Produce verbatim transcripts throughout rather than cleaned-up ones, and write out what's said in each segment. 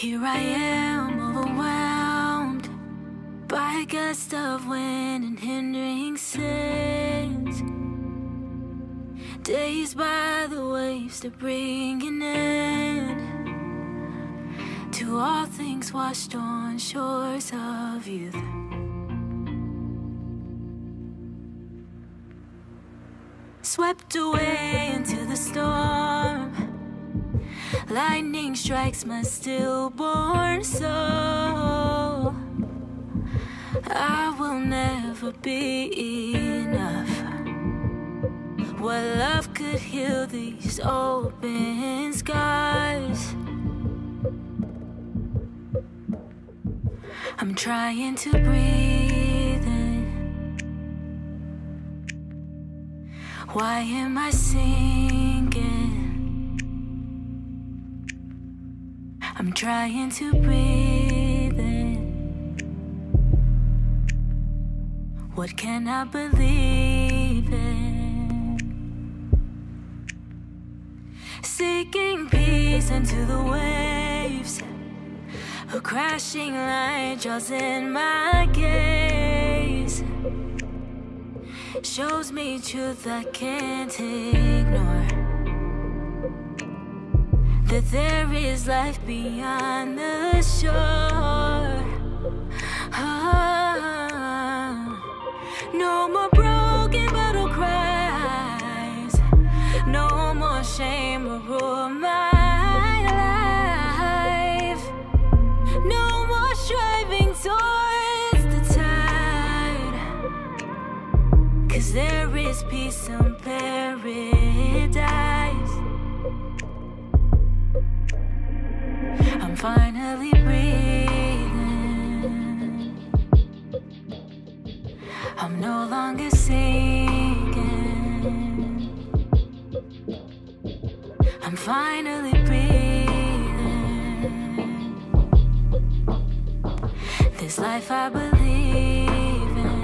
Here I am, overwhelmed by a gust of wind and hindering sands, dazed by the waves to bring an end to all things washed on shores of youth. Swept away into the storm, lightning strikes my stillborn soul. I will never be enough. What love could heal these open skies? I'm trying to breathe in. Why am I sinking? I'm trying to breathe in. What can I believe in? Seeking peace into the waves, a crashing light draws in my gaze, shows me truth I can't ignore, that there is life beyond the shore. Ah, no more broken battle cries, no more shame will rule my life, no more striving towards the tide, 'cause there is peace in paradise. I'm finally breathing. I'm no longer sinking. I'm finally breathing. This life I believe in.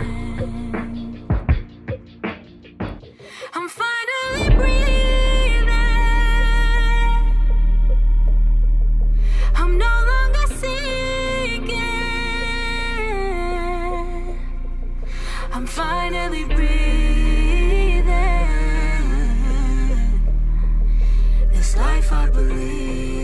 I'm finally breathing. Finally breathing. This life I believe.